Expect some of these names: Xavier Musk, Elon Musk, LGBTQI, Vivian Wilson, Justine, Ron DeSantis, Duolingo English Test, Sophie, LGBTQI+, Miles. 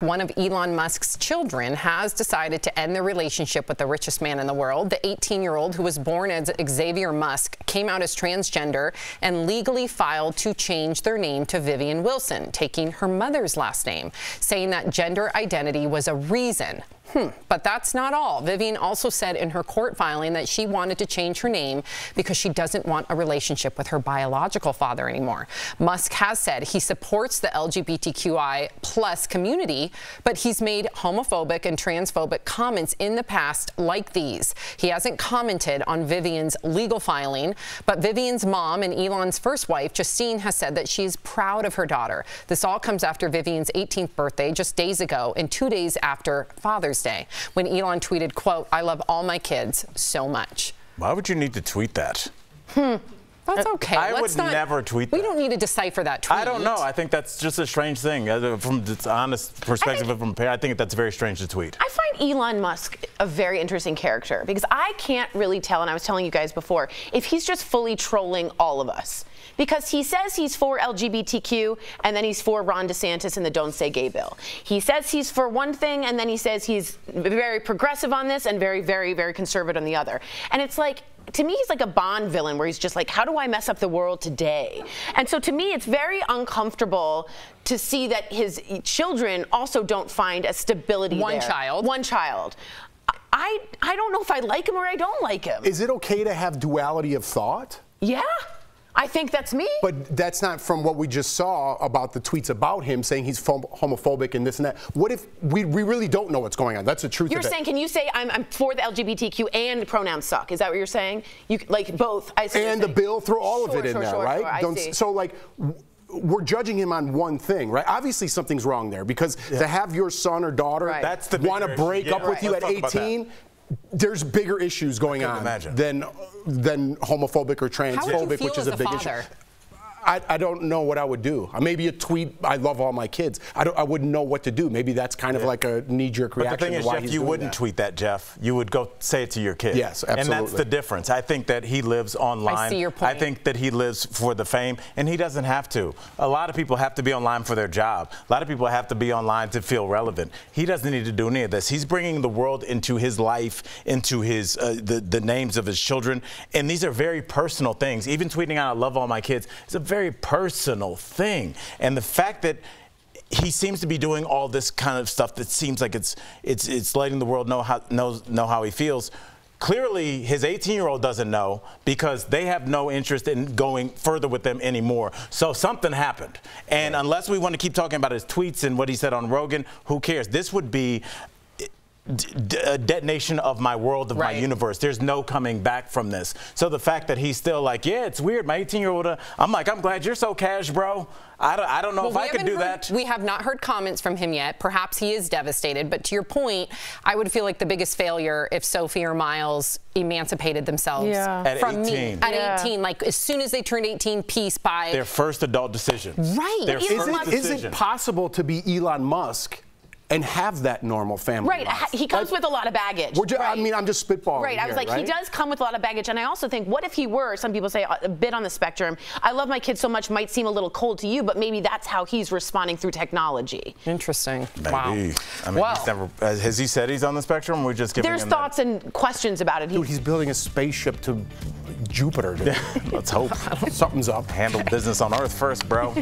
One of Elon Musk's children has decided to end their relationship with the richest man in the world. The 18-year-old, who was born as Xavier Musk, came out as transgender and legally filed to change their name to Vivian Wilson, taking her mother's last name, saying that gender identity was a reason. But that's not all. Vivian also said in her court filing that she wanted to change her name because she doesn't want a relationship with her biological father anymore. Musk has said he supports the LGBTQI+ community, but he's made homophobic and transphobic comments in the past like these. He hasn't commented on Vivian's legal filing, but Vivian's mom and Elon's first wife, Justine, has said that she is proud of her daughter. This all comes after Vivian's 18th birthday just days ago and 2 days after Father's Day, when Elon tweeted, quote, "I love all my kids so much." Why would you need to tweet that? That's okay. I would never tweet that. We don't need to decipher that tweet. I don't know. I think that's just a strange thing. From the honest perspective of a parent, I think that's very strange to tweet. I find Elon Musk a very interesting character because I can't really tell, and I was telling you guys before, if he's just fully trolling all of us. Because he says he's for LGBTQ, and then he's for Ron DeSantis and the Don't Say Gay bill. He says he's for one thing, and then he says he's very progressive on this and very, very, very conservative on the other. And it's like, to me, he's like a Bond villain where he's just like, how do I mess up the world today? And so to me, it's very uncomfortable to see that his children also don't find a stability there. One child. I don't know if I like him or I don't like him. Is it okay to have duality of thought? Yeah. I think that's me. But that's not from what we just saw about the tweets about him saying he's homophobic and this and that. What if we really don't know what's going on? That's the truth. You're saying, can you say I'm for the LGBTQ and pronouns suck? Is that what you're saying? You like both? And the bill, throw all of it in there, right? So like, we're judging him on one thing, right? Obviously something's wrong there because to have your son or daughter want to break up with you at 18. There's bigger issues going on than homophobic or transphobic, which is a big issue. I don't know what I would do. Maybe a tweet, I love all my kids. I wouldn't know what to do. Maybe that's kind of like a knee-jerk reaction. But the thing is, Jeff, you wouldn't tweet that, Jeff. You would go say it to your kids. Yes, absolutely. And that's the difference. I think that he lives online. I see your point. I think that he lives for the fame, and he doesn't have to. A lot of people have to be online for their job. A lot of people have to be online to feel relevant. He doesn't need to do any of this. He's bringing the world into his life, into his the names of his children, and these are very personal things. Even tweeting out, I love all my kids, it's a very personal thing, and the fact that he seems to be doing all this kind of stuff that seems like it's letting the world know how he feels. Clearly, his 18-year-old doesn't know because they have no interest in going further with them anymore. So something happened, and unless we want to keep talking about his tweets and what he said on Rogan, who cares? This would be a detonation of my world, of my universe. There's no coming back from this. So the fact that he's still like, yeah, it's weird. My 18-year-old, I'm like, I'm glad you're so cash, bro. I don't know if I could do that. We have not heard comments from him yet. Perhaps he is devastated. But to your point, I would feel like the biggest failure if Sophie or Miles emancipated themselves from me at 18. Like as soon as they turned 18, peace, bye. Their first adult decision. Right. Is it possible to be Elon Musk and have that normal family life? He comes with a lot of baggage. I mean, I'm just spitballing. He does come with a lot of baggage, and I also think, what if he were, some people say, a bit on the spectrum, I love my kids so much might seem a little cold to you, but maybe that's how he's responding through technology. Interesting. Maybe. Wow. I mean, has he said he's on the spectrum? We're just giving him thoughts and questions about it. Dude, he's building a spaceship to Jupiter. Let's hope. Something's up. Handle business on Earth first, bro.